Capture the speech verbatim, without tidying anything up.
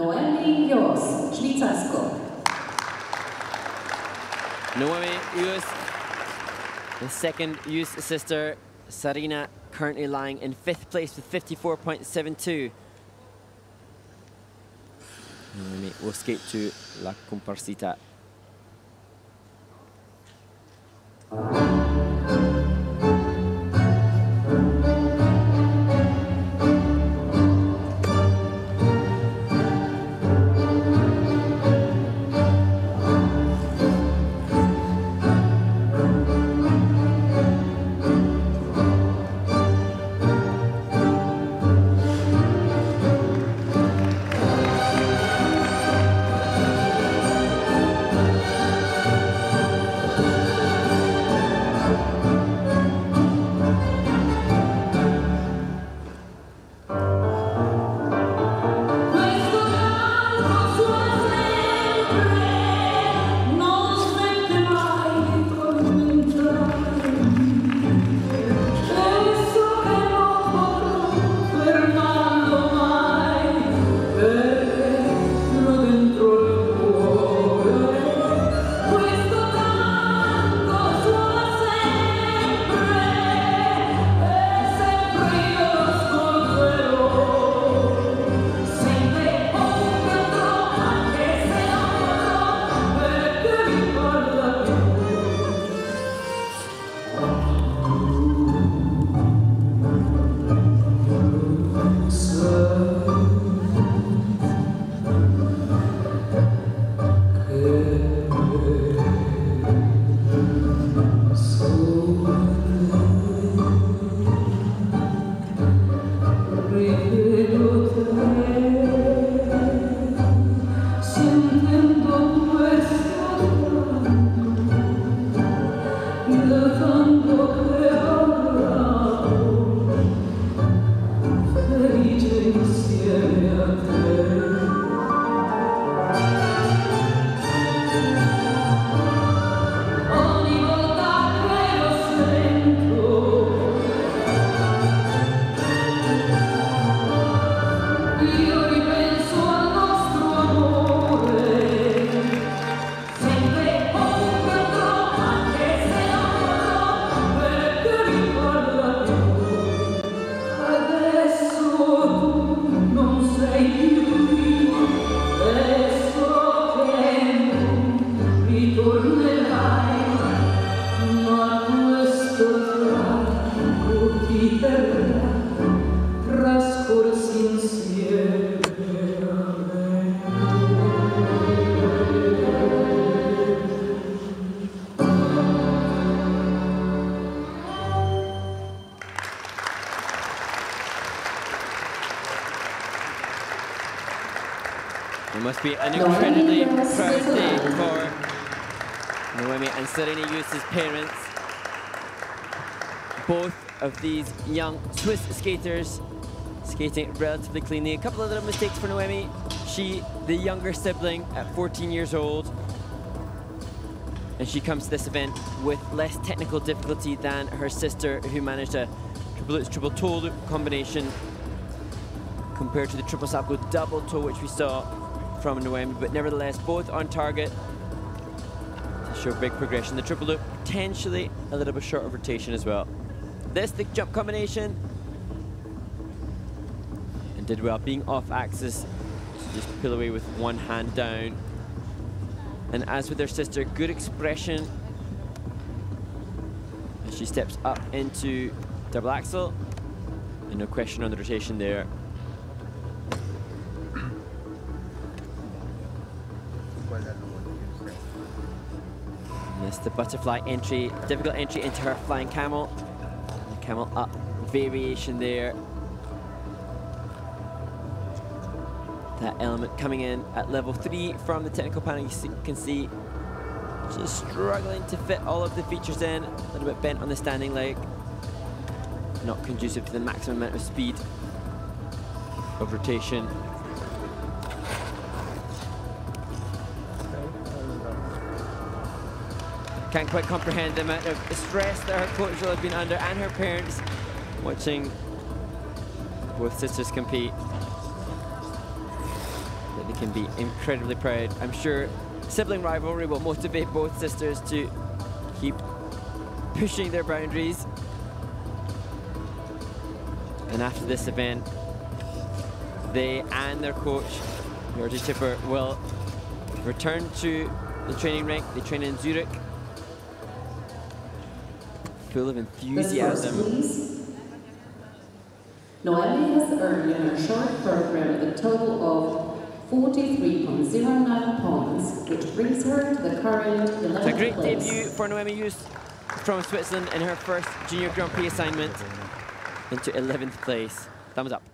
Noemi Joos, Švýcarsko. Noemi Joos, the second Joos sister, Sarina, currently lying in fifth place with fifty-four point seven two. Noemi will skate to La Comparsita. It must be an incredibly proud day for Noemi and Serena Joos' parents. Both of these young Swiss skaters skating relatively cleanly. A couple of little mistakes for Noemi. She, the younger sibling at fourteen years old, and she comes to this event with less technical difficulty than her sister, who managed a triple lutz, triple toe loop combination compared to the triple salto double toe, which we saw from Noemi, but nevertheless both on target to show big progression. The triple loop potentially a little bit short of rotation as well. This, the jump combination, and did well being off axis, just peel away with one hand down. And as with her sister, good expression as she steps up into double axel, and no question on the rotation there. The butterfly entry, difficult entry into her flying camel. The camel up variation there. That element coming in at level three from the technical panel. You can see just struggling to fit all of the features in. A little bit bent on the standing leg. Not conducive to the maximum amount of speed of rotation. Can't quite comprehend the amount of stress that her coach will have been under, and her parents, watching both sisters compete. But the can be incredibly proud. I'm sure sibling rivalry will motivate both sisters to keep pushing their boundaries. And after this event, they and their coach, Georgie Chipper, will return to the training rink. They train in Zurich, full of enthusiasm. Noemi has earned in her short program a total of forty-three point zero nine points, which brings her to the current eleventh place. It's a great debut for Noemi Joos from Switzerland in her first Junior Grand Prix assignment into eleventh place. Thumbs up.